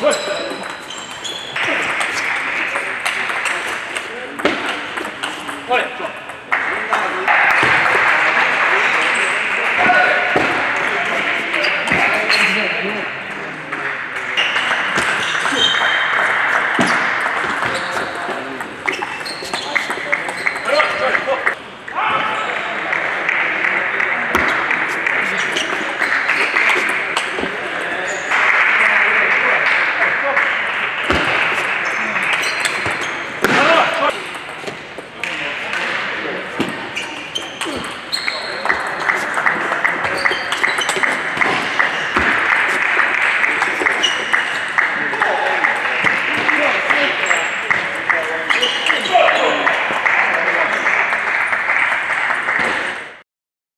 Good.